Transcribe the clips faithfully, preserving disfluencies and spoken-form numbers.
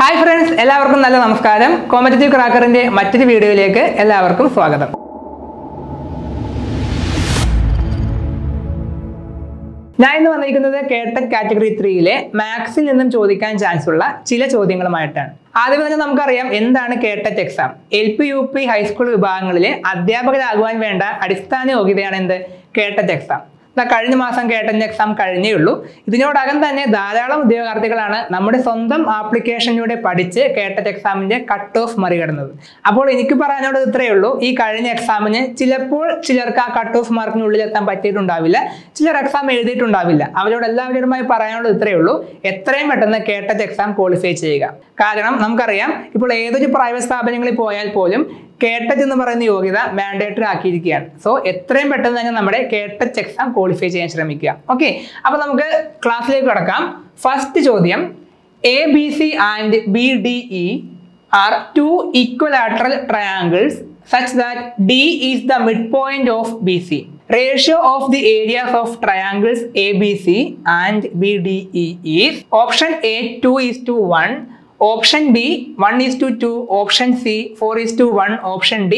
Hi friends, എല്ലാവർക്കും നല്ല നമസ്കാരം കോമ്പറ്റീവ് ക്രാക്കറിന്റെ മറ്റൊരു വീഡിയോയിലേക്ക് എല്ലാവർക്കും സ്വാഗതം ഞാൻ ഇന്ന് വന്നിരിക്കുന്നത് കേട്ടറ്റ് കാറ്റഗറി three ലെ മാത്സിൽ നിന്നും ചോദിക്കാൻ ചാൻസ് ഉള്ള ചില ചോദ്യങ്ങളുമായിട്ടാണ് ആദ്യം തന്നെ നമുക്കറിയാം എന്താണ് KTET exam L P U P high school വിഭാഗങ്ങളിലെ അധ്യാപകരാകാൻ വേണ്ട അടിസ്ഥാന യോഗ്യതയാണ് എന്ത് കേട്ടറ്റ് എക്സാം കഴിഞ്ഞ മാസം കേട്ടറ്റ് എക്സാം കഴിഞ്ഞേ ഉള്ളൂ ഇതിനോടകം തന്നെ ധാരാളം ഉദ്യോഗാർത്ഥികളാണ് നമ്മുടെ സ്വന്തം ആപ്ലിക്കേഷനിലൂടെ പഠിച്ച് കേട്ടറ്റ് എക്സാമിന്റെ കട്ട് ഓഫ് മറികടന്നത് അപ്പോൾ എനിക്ക് പറയാനുള്ളത് ഇത്രയേ ഉള്ളൂ ഈ കഴിഞ്ഞ എക്സാമിന് ചിലപ്പോൾ ചിലർക്ക് ആ കട്ട് ഓഫ് മാർക്കിനുള്ളിൽ എത്താൻ പറ്റിയിട്ടുണ്ടാവില്ല ചിലർ എക്സാം എഴുതിയിട്ടുണ്ടാവില്ല അവരോട് എല്ലാവരുമായി പറയാനുള്ളത് ഇത്രയേ ഉള്ളൂ എത്രയും പെട്ടെന്ന് കേട്ടറ്റ് എക്സാം ക്വാളിഫൈ ചെയ്യുക കാരണം നമുക്കറിയാം ഇപ്പോൾ ഏതൊരു പ്രൈവറ്റ് സ്ഥാപനങ്ങളിൽ പോയാൽ പോലും കേട്ടറ്റ് എന്ന് പറയുന്ന യോഗ്യത മാൻഡേറ്ററി ആക്കിയിരിക്കുകയാണ് സോ എത്രയും പെട്ടെന്ന് തന്നെ നമ്മുടെ കേട്ടറ്റ് എക്സാം ക്വാളിഫൈ ചെയ്യാൻ ശ്രമിക്കുക ഓക്കെ അപ്പോൾ നമുക്ക് ക്ലാസ്സിലേക്ക് കടക്കാം ഫസ്റ്റ് ചോദ്യം A B C and B D E are two equilateral triangles such that D is the midpoint of B C. Ratio of the areas of triangles A B C and B D E is option A two is to one. Option B one is to two, option C four is to one, option D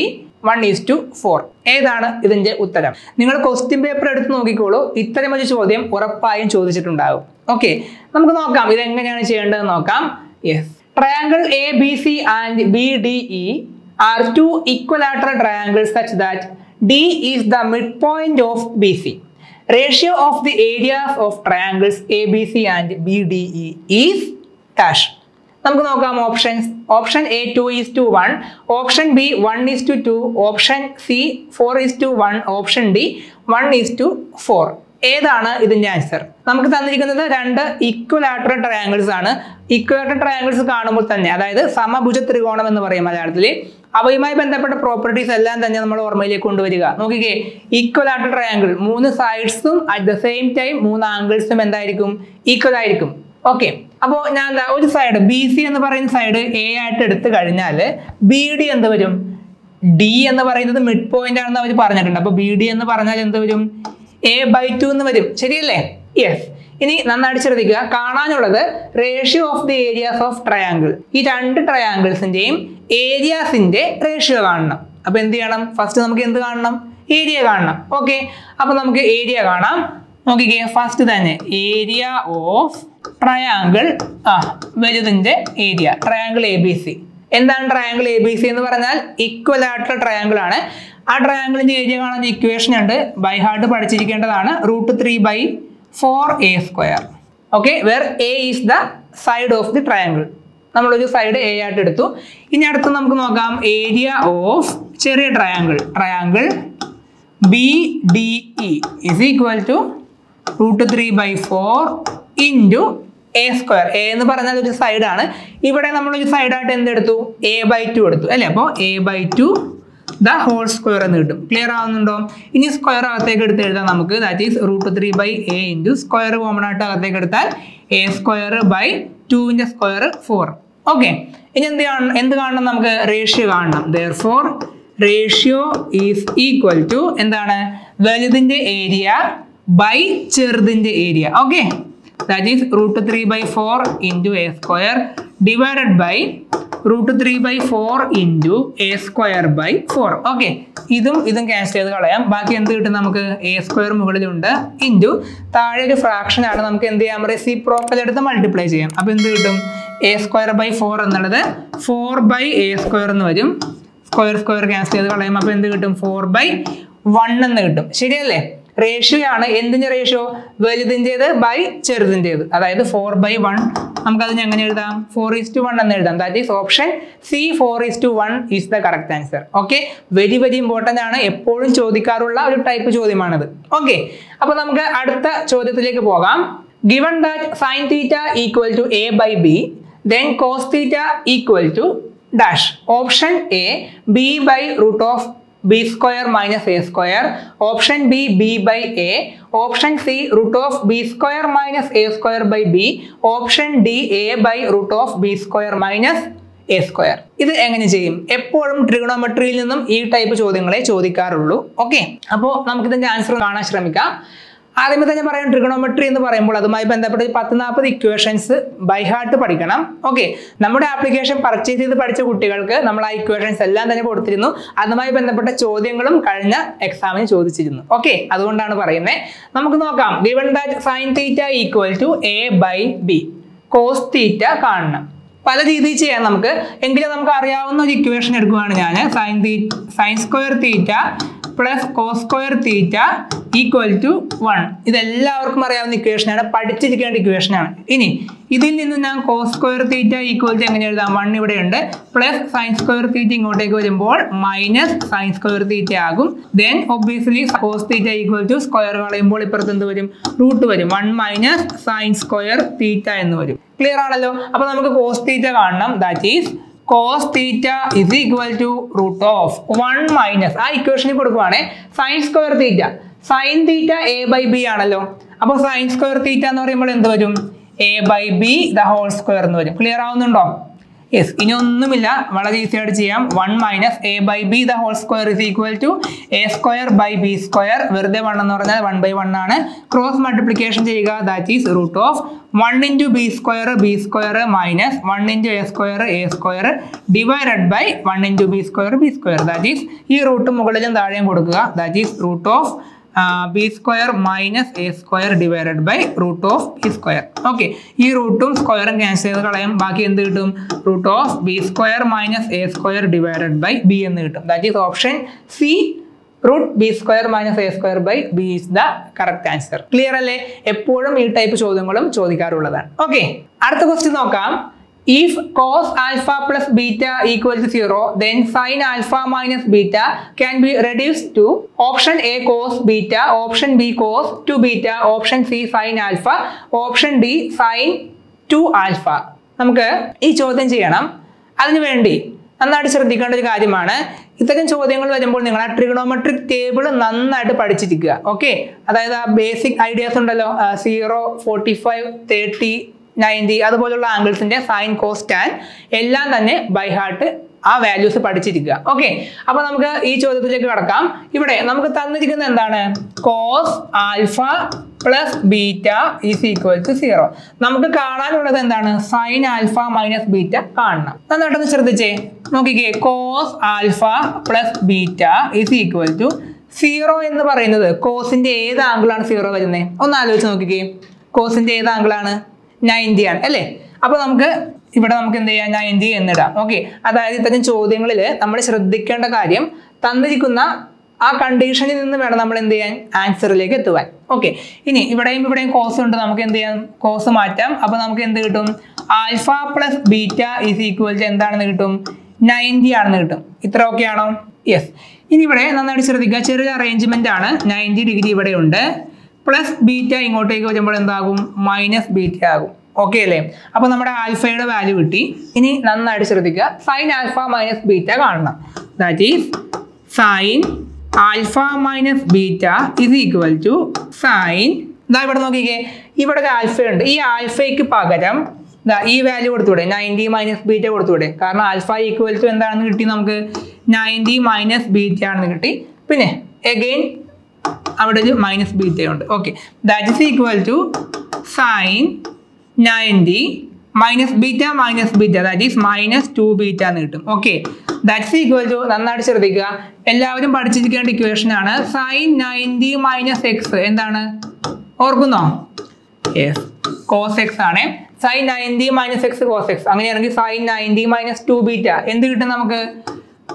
one is to four. ഏതാണ് ഇതിന്റെ ഉത്തരം നിങ്ങൾ question paper എടുത്ത് നോക്കിക്കോളൂ ഇത്രയും ഒരു ചോദ്യം ഉറപ്പായും ചോദിച്ചിട്ടുണ്ടാകും ഓക്കെ നമുക്ക് നോക്കാം ഇത് എങ്ങനെയാണ് ചെയ്യേണ്ടതെന്ന് നോക്കാം yes triangle A B C and B D E are two equilateral triangles such that D is the mid point of B C ratio of the areas of triangles A B C and B D E is dash നമുക്ക് നോക്കാം options option A two is to one option B one is to two option C four is to one option D one is to four ഏതാണ് ഇതിന്റെ answer നമുക്ക് തന്നിരിക്കുന്നത് രണ്ട് equilateral triangles ആണ് equilateral triangles കാണുമ്പോൾ തന്നെ അതായത് സമഭുജ ത്രികോണം എന്ന് പറയും മലയാളത്തിൽ അവയുമായി ബന്ധപ്പെട്ട പ്രോപ്പർട്ടീസ് എല്ലാം തന്നെ നമ്മൾ ഓർമ്മയിലേക്ക് കൊണ്ടുവരിക നോക്കിക്കേ ഇക്വലാറ്ററൽ ട്രയാങ്കിൾ മൂന്ന് സൈഡ്സും അറ്റ് ദ സെയിം ടൈം മൂന്ന് ആംഗിൾസും എന്തായിരിക്കും ഈക്വൽ ആയിരിക്കും ഓക്കെ അപ്പോൾ ഞാൻ എന്താ ഒരു സൈഡ് ബി സി എന്ന് പറയുന്ന സൈഡ് എ ആയിട്ട് എടുത്തു കഴിഞ്ഞാൽ ബി ഡി എന്ത് വരും ഡി എന്ന് പറയുന്നത് മിഡ് പോയിന്റ് ആണെന്ന് അവർ പറഞ്ഞിട്ടുണ്ട് അപ്പോൾ ബി ഡി എന്ന് പറഞ്ഞാൽ എന്ത് വരും എ ബൈ ടു എന്ന് വരും ശരിയല്ലേ യെസ് ഇനി നന്നായിട്ട് ശ്രദ്ധിക്കുക കാണാനുള്ളത് ratio of the areas of triangle ഈ രണ്ട് ട്രയാങ്കിൾസിന്റെയും ഏരിയാസിന്റെ റേഷ്യോ കാണണം അപ്പോൾ എന്ത് ചെയ്യണം ഫസ്റ്റ് നമുക്ക് എന്ത് കാണണം ഏരിയ കാണണം ഓക്കെ അപ്പോൾ നമുക്ക് ഏരിയ കാണാം നോക്കിക്കേ ഫസ്റ്റ് തന്നെ ഏരിയ ഓഫ് ട്രയാങ്കിൾ ആ വലുതിൻ്റെ area triangle A B C എന്താണ് ട്രയാങ്കിൾ എ ബി സി എന്ന് പറഞ്ഞാൽ ഇക്വലാറ്ററൽ ട്രയാങ്കിൾ ആണ് ആ ട്രയാങ്കിളിൻ്റെ ഏരിയ കാണുന്ന ഇക്വേഷൻ ഉണ്ട് ബൈ ഹാർട്ട് പഠിച്ചിരിക്കേണ്ടതാണ് root three by four A square okay where A is the side of the triangle നമ്മളൊരു സൈഡ് എ ആയിട്ട് എടുത്തു ഇനി അടുത്ത് നമുക്ക് നോക്കാം ഏരിയ ഓഫ് ചെറിയ triangle triangle B D E is equal to root three by four into A square A എന്ന് പറഞ്ഞാൽ ഒരു സൈഡാണ് ഇവിടെ നമ്മളൊരു സൈഡായിട്ട് എന്തെടുത്തു എ ബൈ ടു എടുത്തു അല്ലേ അപ്പോൾ A by two the whole square എന്ന് കിട്ടും ക്ലിയർ ആവുന്നുണ്ടോ ഇനി സ്ക്വയർ അകത്തേക്ക് എടുത്ത് എഴുതാം നമുക്ക് that is root three by A into square common ആയിട്ട് അകത്തേക്ക് എടുത്താൽ എ സ്ക്വയർ ബൈ ടുവിൻ്റെ സ്ക്വയർ ഫോർ ഓക്കെ ഇനി എന്ത് കാണണം എന്ത് കാണണം നമുക്ക് റേഷ്യോ കാണണം therefore ratio is equal to എന്താണ് വലുതിൻ്റെ ഏരിയ ബൈ ചെറുതിൻ്റെ area okay that is root three by four into a square divided by root three by four into a square by four. Okay. ഇതും ഇതും cancel ചെയ്ത് കളയാം ബാക്കി എന്ത് കിട്ടും നമുക്ക് എ സ്ക്വയർ മുകളിലുണ്ട് ഇൻറ്റു താഴെ ഒരു ഫ്രാക്ഷൻ ആണ് നമുക്ക് എന്ത് ചെയ്യാം റെസിപ്രോക്കൽ എടുത്ത് മൾട്ടിപ്ലൈ ചെയ്യാം അപ്പോൾ എന്ത് കിട്ടും എ സ്ക്വയർ ബൈ ഫോർ എന്നുള്ളത് ഫോർ ബൈ എ സ്ക്വയർ എന്ന് വരും സ്ക്വയർ സ്ക്വയർ ക്യാൻസൽ ചെയ്ത് കളയാം അപ്പോൾ എന്ത് കിട്ടും ഫോർ ബൈ വൺ എന്ന് കിട്ടും ശരിയല്ലേ റേഷ്യോ ആണ് എന്തിൻ്റെ റേഷ്യോ വലുതിൻ്റേത് ബൈ ചെറുതിൻ്റേത് അതായത് ഫോർ ബൈ വൺ നമുക്കതിന് എങ്ങനെ എഴുതാം ഫോർ ഈസ് ടു വൺ എന്ന് എഴുതാം that is option C four is to one is the correct answer okay very very important ആണ് എപ്പോഴും ചോദിക്കാറുള്ള ഒരു ടൈപ്പ് ചോദ്യമാണിത് ഓക്കെ അപ്പോൾ നമുക്ക് അടുത്ത ചോദ്യത്തിലേക്ക് പോകാം given that sine theta equal to A by B then cos theta equal to dash option A B by root of b square minus a square option b b by a option c root of b square minus a square by b option d a by root of b square minus a square ഇത് എങ്ങനെ ചെയ്യും എപ്പോഴും ട്രിഗണോമെട്രിയിൽ നിന്നും ഈ type ചോദ്യങ്ങളെ ചോദിക്കാറുള്ളൂ okay അപ്പോൾ നമുക്കിതിൻ്റെ answer കാണാൻ ശ്രമിക്കാം ആദ്യമേ തന്നെ ഞാൻ പറയുന്ന ട്രിഗണോമെട്രി എന്ന് പറയുമ്പോൾ അതുമായി ബന്ധപ്പെട്ട പത്ത് നാൽപ്പത് ഇക്വേഷൻസ് ബൈ ഹാർട്ട് പഠിക്കണം. ഓക്കേ, നമ്മുടെ ആപ്ലിക്കേഷൻ പർച്ചേസ് ചെയ്ത് പഠിച്ച കുട്ടികൾക്ക് നമ്മൾ ആ ഇക്വേഷൻസ് എല്ലാം തന്നെ കൊടുത്തിരുന്നു. അതുമായി ബന്ധപ്പെട്ട ചോദ്യങ്ങളും കഴിഞ്ഞ എക്സാമിന് ചോദിച്ചിരുന്നു. ഓക്കേ, അതുകൊണ്ടാണ് പറയുന്നത്. നമുക്ക് നോക്കാം. Given that sin theta equal to a by b. Cos theta കാണണം. പല രീതിയിൽ ചെയ്യാം നമുക്ക്. എങ്കിലും നമുക്ക് അറിയാവുന്ന ഒരു ഇക്വേഷൻ എടുക്കുകയാണ് ഞാൻ. sin theta sin square theta plus cos square theta equal to one. ഇതെല്ലാവർക്കും അറിയാവുന്ന ഇക്വേഷനാണ്, പഠിച്ചിരിക്കേണ്ട ഇക്വേഷനാണ്. ഇനി ഇതിൽ നിന്ന് ഞാൻ cos square theta equal to എങ്ങനെ എഴുതാം? ഒന്ന് ഇവിടെ ഉണ്ട്, പ്ലസ് sin square theta ഇങ്ങോട്ടേക്ക് വരുമ്പോൾ മൈനസ് sin square theta ആകും. Then obviously cos theta equal to square കളയുമ്പോൾ ഇപ്പുറത്ത് എന്ത് വരും? റൂട്ട് വരും. One minus sin square theta എന്ന് വരും. ക്ലിയർ ആണല്ലോ? അപ്പോൾ നമുക്ക് cos theta കാണണം. That is cos theta is equal to root of one minus ആ ഇക്വേഷനിൽ കൊടുക്കുവാണേ sin square theta. sin theta a by b ആണല്ലോ. അപ്പോൾ sin square theta എന്ന് പറയുമ്പോൾ എന്ത് വരും? a by b the whole square എന്ന് വരും. ക്ലിയർ ആവുന്നുണ്ടോ? യെസ്. ഇനി ഒന്നുമില്ല, വളരെ ഈസി ആയിട്ട് ചെയ്യാം. One minus A by B the whole square is equal to A square by B square. വെറുതെ വൺ എന്ന് പറഞ്ഞാൽ വൺ ബൈ വൺ ആണ്. ക്രോസ് മൾട്ടിപ്ലിക്കേഷൻ ചെയ്യുക. That is root of one into B square B square minus one into A square A square divided by one into B square B square. That is ഈ root മുകളിലും താഴെയും കൊടുക്കുക. That is root of B square minus A square divided by root of B square. Okay, ഈ റൂട്ടും സ്ക്വയറും cancel ചെയ്ത് കളയും. ബാക്കി എന്ത് കിട്ടും? Root of B square minus A square divided by B എന്ന് കിട്ടും. That is option C, root B square minus A square by B is the correct answer. Clear അല്ലേ? എപ്പോഴും ഈ ടൈപ്പ് ചോദ്യങ്ങളും ചോദിക്കാറുള്ളതാണ്. ഓക്കെ, അടുത്ത ക്വസ്റ്റ്യൻ നോക്കാം. If cos alpha plus beta equals to zero, then sin alpha minus beta can be reduced to option A cos beta, option B cos two beta, option C sin alpha, option D sin two alpha. നമുക്ക് ഈ ചോദ്യം ചെയ്യണം. അതിനുവേണ്ടി നന്നായിട്ട് ശ്രദ്ധിക്കേണ്ട ഒരു കാര്യമാണ്, ഇത്തരം ചോദ്യങ്ങൾ വരുമ്പോൾ നിങ്ങൾ ആ ട്രിഗണോമെട്രിക് ടേബിൾ നന്നായിട്ട് പഠിച്ചിരിക്കുക. ഓക്കെ, അതായത് ആ ബേസിക് ഐഡിയാസ് ഉണ്ടല്ലോ, zero forty five thirty ninety അതുപോലുള്ള ആംഗിൾസിന്റെ സൈൻ കോസ് ടാൻ എല്ലാം തന്നെ ബൈ ഹാർട്ട് ആ വാല്യൂസ് പഠിച്ചിരിക്കുക. ഓക്കെ, അപ്പോൾ നമുക്ക് ഈ ചോദ്യത്തിലേക്ക് കടക്കാം. ഇവിടെ നമുക്ക് തന്നിരിക്കുന്നത് എന്താണ്? Cos alpha plus beta is equal to zero. നമുക്ക് കാണാനുള്ളത് എന്താണ്? സൈൻ ആൽഫ മൈനസ് ബീറ്റ കാണണം. നന്നായിട്ടൊന്ന് ശ്രദ്ധിച്ചേ, നോക്കിക്കേ. Cos alpha plus beta is equal to zero എന്ന് പറയുന്നത് കോസിന്റെ ഏത് ആംഗിളാണ് സീറോ വരുന്നത്? ഒന്ന് ആലോചിച്ച് നോക്കിക്കേ. കോസിന്റെ ഏത് ആംഗിളാണ്? നയൻറ്റി ആണ് അല്ലേ? അപ്പൊ നമുക്ക് ഇവിടെ നമുക്ക് എന്ത് ചെയ്യാം? നയൻറ്റി എന്നിടാം. ഓക്കെ, അതായത് ഇത്തരം ചോദ്യങ്ങളിൽ നമ്മൾ ശ്രദ്ധിക്കേണ്ട കാര്യം, തന്നിരിക്കുന്ന ആ കണ്ടീഷനിൽ നിന്ന് വേണം നമ്മൾ എന്ത് ചെയ്യാൻ? ആൻസറിലേക്ക് എത്തുവാൻ. ഓക്കെ, ഇനി ഇവിടെയും ഇവിടെയും കോസ് ഉണ്ട്. നമുക്ക് എന്ത് ചെയ്യാം? കോസ് മാറ്റാം. അപ്പൊ നമുക്ക് എന്ത് കിട്ടും? Alpha plus beta is equal to എന്താണെന്ന് കിട്ടും? നയൻറ്റി ആണെന്ന് കിട്ടും. ഇത്ര ഓക്കെ ആണോ? യെസ്. ഇനി ഇവിടെ നന്നായിട്ട് ശ്രദ്ധിക്കുക, ചെറിയ അറേഞ്ച്മെന്റ് ആണ്. നയൻറ്റി ഡിഗ്രി ഇവിടെ ഉണ്ട്, പ്ലസ് ബീറ്റ ഇങ്ങോട്ടേക്ക് വരുമ്പോൾ എന്താകും? മൈനസ് ബീറ്റ ആകും. ഓക്കെ അല്ലേ? അപ്പൊ നമ്മുടെ ആൽഫയുടെ വാല്യൂ കിട്ടി. ഇനി നന്നായിട്ട് ശ്രദ്ധിക്കുക, സൈൻ ആൽഫ മൈനസ് ബീറ്റ കാണണം. That is sine alpha minus beta is equal to sine, ഇതാ ഇവിടെ നോക്കിക്കേ, ഇവിടെ ഒരു ആൽഫയുണ്ട്. ഈ ആൽഫയ്ക്ക് പകരം ഈ വാല്യൂ കൊടുത്തൂടെ? നയൻറ്റി മൈനസ് ബീറ്റ കൊടുത്തൂടെ? കാരണം ആൽഫ ഈക്വൽ ടു എന്താണെന്ന് കിട്ടി നമുക്ക്? നയൻറ്റി മൈനസ് ബീറ്റ ആണെന്ന് കിട്ടി. പിന്നെ എഗെയിൻ അവിടെ ഒരു മൈനസ് ബീറ്റയുണ്ട്. Okay, that is equal to sine ninety minus beta minus beta, that is minus two beta എന്ന് കിട്ടും. Okay, that is equal to, നന്നായിട്ട് ശ്രദ്ധിക്കുക, എല്ലാവരും പഠിച്ചിരിക്കേണ്ട ഇക്വേഷൻ ആണ്. സൈൻ നയൻറ്റി മൈനസ് എക്സ് എന്താണ്? ഓർക്കുന്നോ? യെസ്, കോസ് എക്സ് ആണ്. Sine ninety minus X cos X. അങ്ങനെയാണെങ്കിൽ sine ninety minus two beta എന്ത് കിട്ടും നമുക്ക്?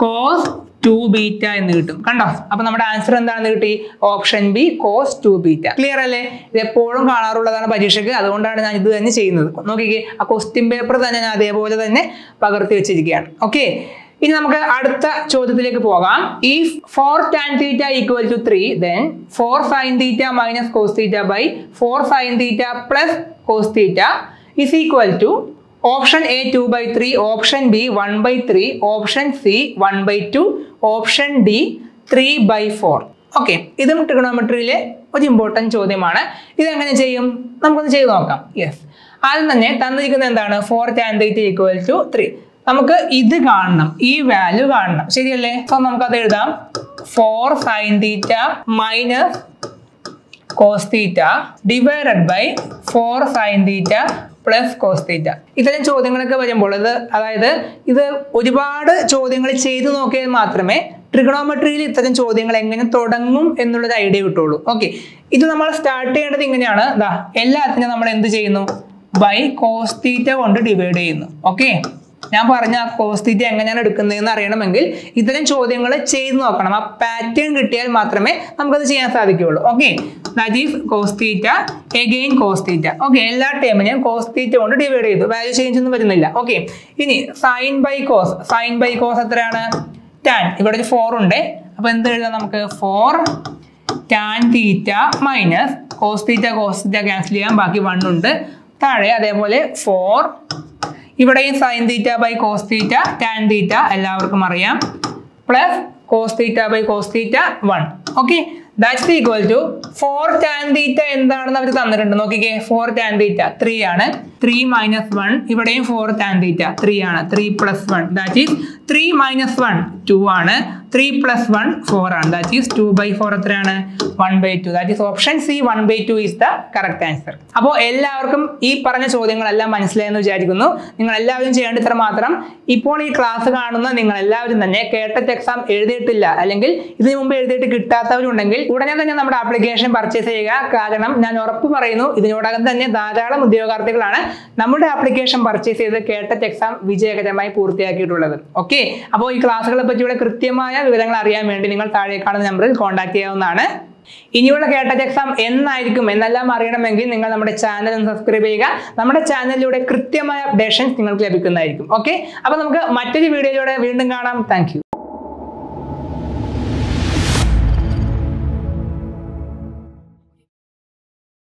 കോസ് ടു ബീറ്റ എന്ന് കിട്ടും. കണ്ടോ? അപ്പൊ നമ്മുടെ ആൻസർ എന്താണെന്ന് കിട്ടി? Option B, cos two beta. Clear അല്ലേ? ഇത് എപ്പോഴും കാണാറുള്ളതാണ് പരീക്ഷയ്ക്ക്, അതുകൊണ്ടാണ് ഞാൻ ഇത് തന്നെ ചെയ്യുന്നത്. നോക്കിക്കേ, ആ ക്വസ്റ്റ്യൻ പേപ്പർ തന്നെ ഞാൻ അതേപോലെ തന്നെ പകർത്തി വെച്ചിരിക്കുകയാണ്. ഓക്കെ, ഇനി നമുക്ക് അടുത്ത ചോദ്യത്തിലേക്ക് പോകാം. If four tan theta equal to three, then four sine theta minus cos theta by four sine theta plus cos theta is equal to option A two by three, option B one by three, option C one by two, option D three by four. Okay, ഇതും ട്രിഗണോമെട്രിയിലെ ഒരു important ചോദ്യമാണ്. ഇതെങ്ങനെ ചെയ്യും? നമുക്കൊന്ന് ചെയ്ത് നോക്കാം. Yes, ആദ്യം തന്നെ തന്നിരിക്കുന്നത് എന്താണ്? Four tan theta equal to three. നമുക്ക് ഇത് കാണണം, ഈ വാല്യൂ കാണണം, ശരിയല്ലേ? സോ നമുക്കത് എഴുതാം. Four sine theta minus cos theta divided by four sin theta plus cos theta. This is the trigonometry. Trigonometry is the idea. Okay, this is the start. This is the by cos theta divided. Okay. Now, cos theta and Renamangil, either in Chodangala chain Nokana, pattern detail matrame, I'm going to change the okay, that is cos theta again cos theta. Okay, la terminal cos theta on the divided value change in the vanilla. Okay, in sine by cos, sine by cos atrana tan. You got a four on day, when there is a number four tan theta minus cos theta cos theta cancel and baki one on the third four. This is sin theta by cos theta, tan theta, plus cos theta by cos theta one. Okay, that's equal to four tan theta. Okay, four tan theta three. three minus one. This four tan theta three. three plus one. That is three minus one. two. three plus one. four. That is two by four. one by two. That is option C. one by two is the correct answer. Now, all these questions are answered. Number application purchase is the K T E T exam, Vijay Academy Purthia. Okay, about class particular Kritimaya, Vilangaria maintaining a Taraka number, contact Yana. In your K T E T exam, N Nigumella Marina Mangin, Ningle number channel and subscribe. Number channel, you would a Kritimaya updations, Ningle Clavic. Okay, about the Matti video, Vindanganam, thank you.